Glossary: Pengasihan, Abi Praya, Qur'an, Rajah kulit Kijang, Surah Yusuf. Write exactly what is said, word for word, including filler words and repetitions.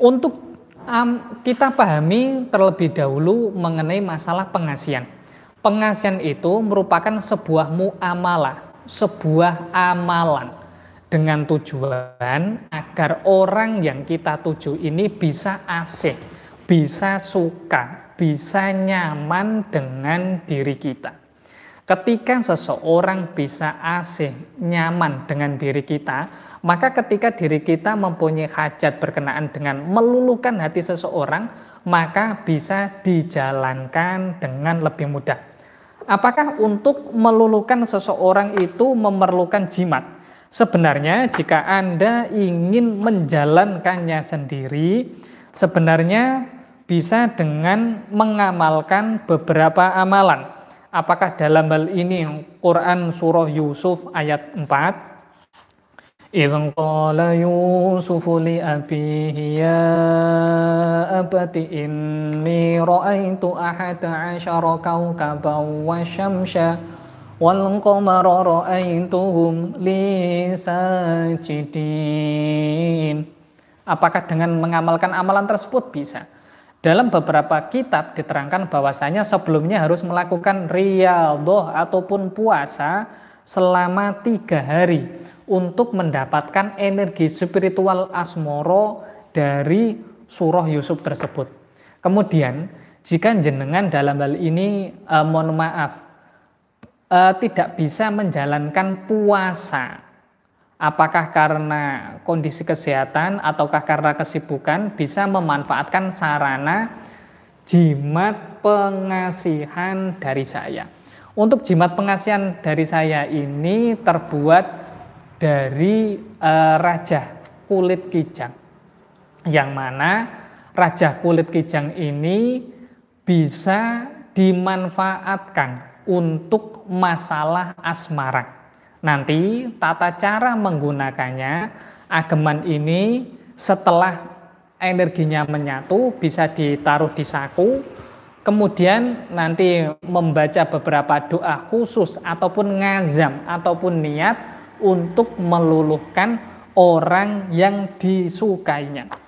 Untuk um, kita pahami terlebih dahulu mengenai masalah pengasihan. Pengasihan itu merupakan sebuah muamalah, sebuah amalan dengan tujuan agar orang yang kita tuju ini bisa asik, bisa suka, bisa nyaman dengan diri kita. Ketika seseorang bisa asik, nyaman dengan diri kita, maka ketika diri kita mempunyai hajat berkenaan dengan meluluhkan hati seseorang, maka bisa dijalankan dengan lebih mudah. Apakah untuk meluluhkan seseorang itu memerlukan jimat? Sebenarnya jika Anda ingin menjalankannya sendiri, sebenarnya bisa dengan mengamalkan beberapa amalan. Apakah dalam hal ini Qur'an Surah Yusuf ayat empat? Idz qala Yusufu li abihi ya abati inni ra'aitu ahada asyara kawkaban wa syamsa wal qamara ra'aituhum li sajidin. Apakah dengan mengamalkan amalan tersebut bisa? Dalam beberapa kitab diterangkan bahwasanya sebelumnya harus melakukan riyadhah ataupun puasa selama tiga hari untuk mendapatkan energi spiritual asmoro dari surah Yusuf tersebut. Kemudian jika jenengan dalam hal ini eh, mohon maaf Uh, tidak bisa menjalankan puasa, apakah karena kondisi kesehatan ataukah karena kesibukan, bisa memanfaatkan sarana jimat pengasihan dari saya. Untuk jimat pengasihan dari saya ini terbuat dari uh, rajah kulit kijang, yang mana rajah kulit kijang ini bisa dimanfaatkan untuk masalah asmara. Nanti tata cara menggunakannya, ageman ini setelah energinya menyatu bisa ditaruh di saku, kemudian nanti membaca beberapa doa khusus ataupun ngazam ataupun niat untuk meluluhkan orang yang disukainya.